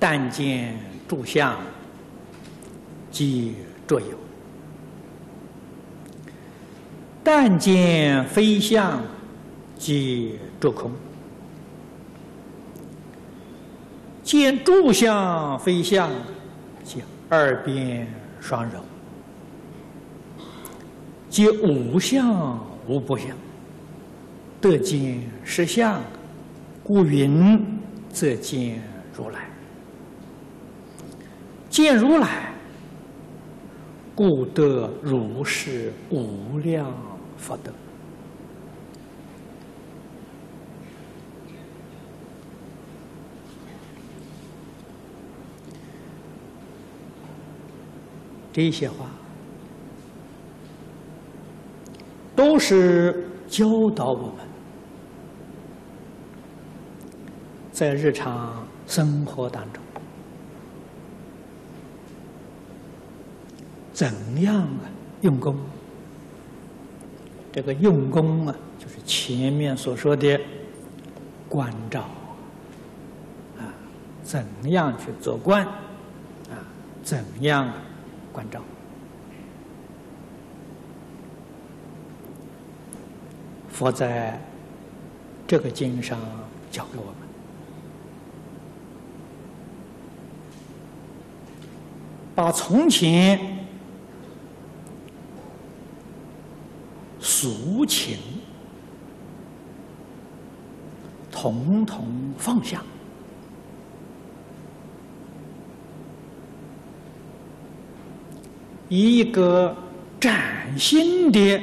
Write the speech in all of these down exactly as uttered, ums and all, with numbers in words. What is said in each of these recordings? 但见诸相，即着有；但见非相，即着空。见诸相非相，即二边双融；即无相无不相，得见实相，故云则见如来。 见如来，故得如是无量福德。这些话都是教导我们在日常生活当中。 怎样啊？用功。这个用功啊，就是前面所说的观照啊，怎样去做观啊？怎样观照？佛在这个经上教给我们。 把从前俗情统统放下，一个崭新的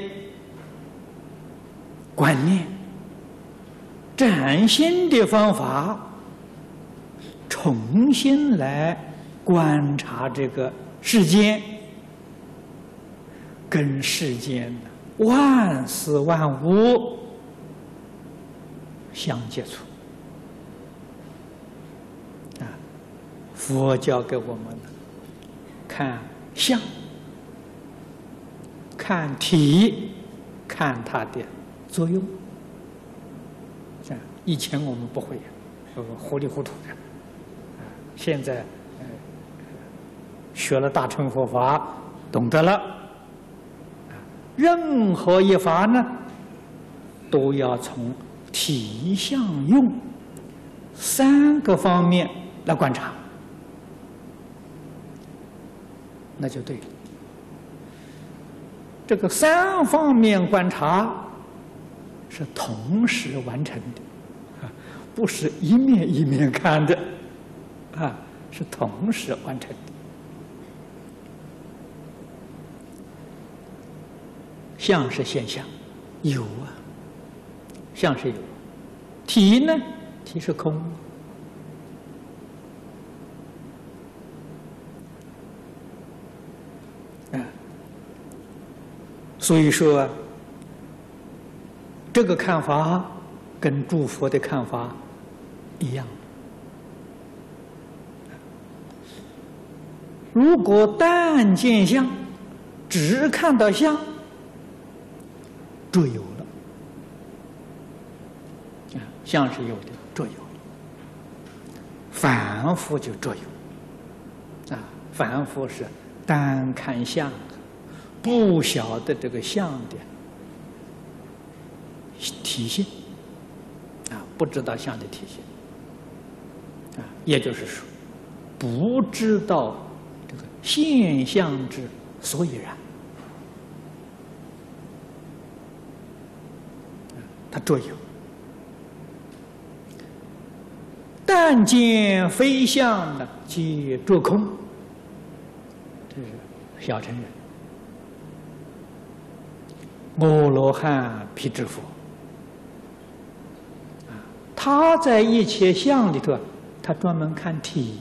观念、崭新的方法，重新来。 观察这个世间，跟世间的万事万物相接触啊！佛教给我们看相、看体、看它的作用。啊，以前我们不会，我们糊里糊涂的，啊，现在。 学了大乘佛法，懂得了，任何一法呢，都要从体相用三个方面来观察，那就对了。这个三方面观察是同时完成的，不是一面一面看的，啊，是同时完成的。 相是现象，有啊，相是有；体呢，体是空。啊，所以说，这个看法跟诸佛的看法一样。如果但见相，只看到相。 著有了，啊，相是有的，著有了，凡夫就著有，啊，凡夫是单看相，不晓得这个相的体性，啊，不知道相的体性，啊，也就是说，不知道这个现象之所以然。 他著有，但见非相呢，即著空。这是小乘人，阿罗汉辟支佛他在一切相里头，他专门看体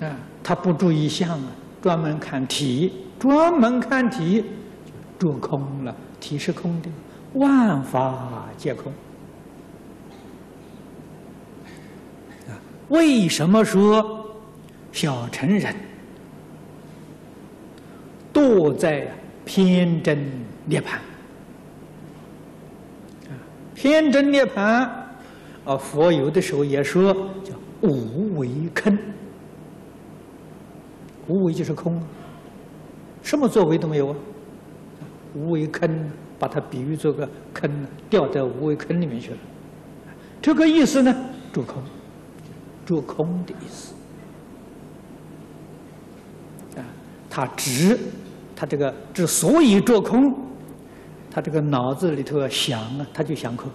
啊，他不注意相啊，专门看体，专门看体。 著空了，体是空的，万法皆空。啊，为什么说小乘人堕在偏真涅槃？啊，偏真涅槃啊，佛有的时候也说叫无为空，无为就是空，什么作为都没有啊。无为空，把它比喻做个坑，掉在无为坑里面去了。这个意思呢，住空，住空的意思。啊，他执，他这个之所以住空，他这个脑子里头想啊，他就想空。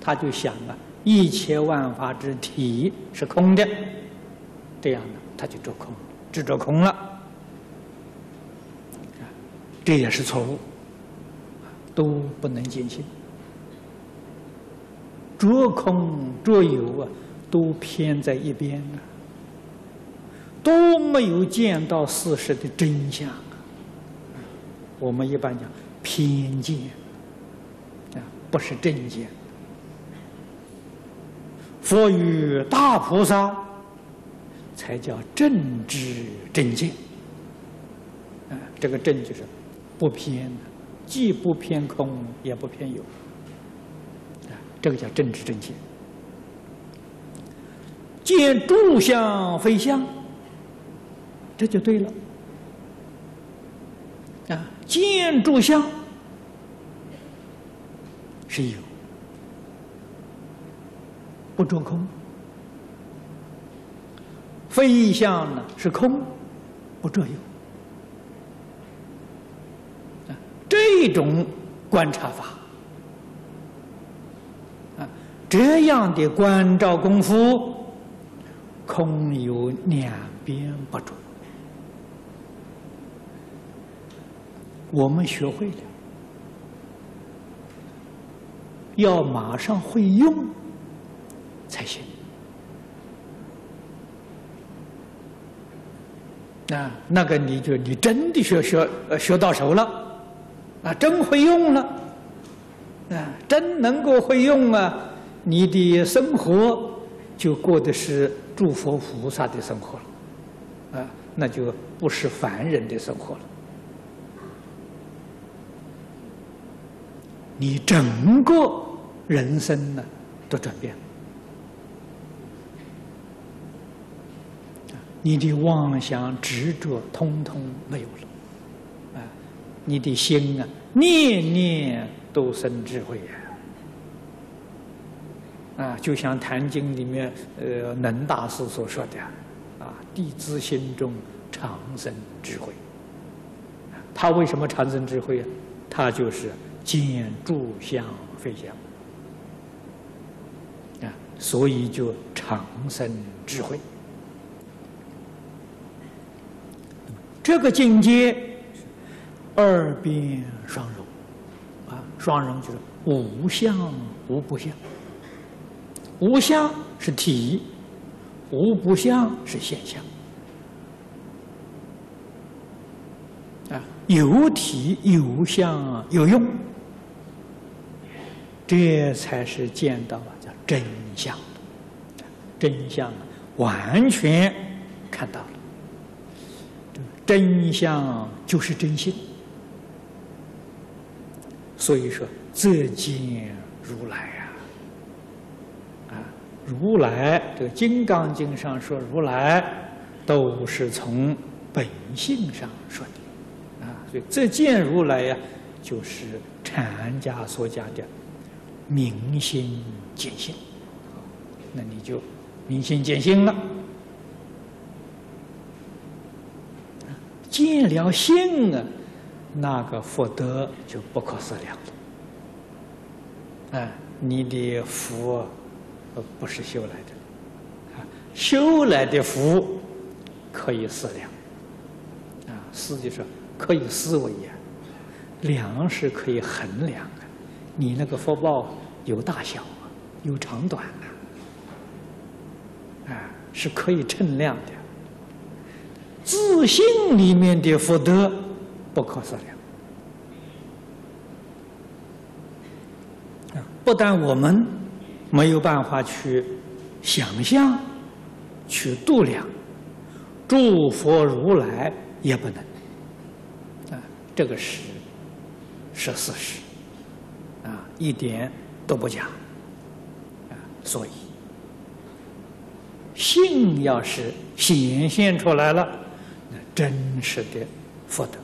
他就想啊，一切万法之体是空的，这样的他就着空，执着空了，这也是错误，都不能见性。着空着有啊，都偏在一边啊，都没有见到事实的真相啊。我们一般讲偏见啊，不是正见。 佛与大菩萨，才叫正知正见。啊，这个正就是不偏，既不偏空，也不偏有。啊，这个叫正知正见。见住相非相，这就对了。啊，见住相是有。 不着空，非相呢是空，不着有。啊，这种观察法，啊，这样的观照功夫，空有两边不着。我们学会了，要马上会用。 才行。啊，那个你就你真的学学学到手了，啊，真会用了，啊，真能够会用啊，你的生活就过的是诸佛菩萨的生活了，啊，那就不是凡人的生活了。你整个人生呢，都转变了。 你的妄想执着，通通没有了，啊！你的心啊，念念都生智慧啊！啊，就像《坛经》里面呃能大师所说的，啊，弟子心中常生智慧。他为什么常生智慧啊？他就是见住相非相，啊，所以就常生智慧。 这个境界，二边双融，啊，双融就是无相无不相，无相是体，无不相是现象，啊，有体有相有用，这才是见到啊叫真相，真相完全看到了。 真相就是真心，所以说自见如来啊！啊，如来这个《金刚经》上说如来都是从本性上说的啊，所以自见如来呀、啊，就是禅家所讲的明心见性，那你就明心见性了。 见了性啊，那个福德就不可思量了。啊，你的福不是修来的，啊，修来的福可以思量，啊，思就是可以思维呀、啊，量是可以衡量的、啊。你那个福报有大小啊，有长短啊，啊，是可以称量的。 自信里面的福德不可思量，不但我们没有办法去想象、去度量，诸佛如来也不能，啊，这个是是事实，啊，一点都不假，所以，性要是显现出来了，那真实的福德。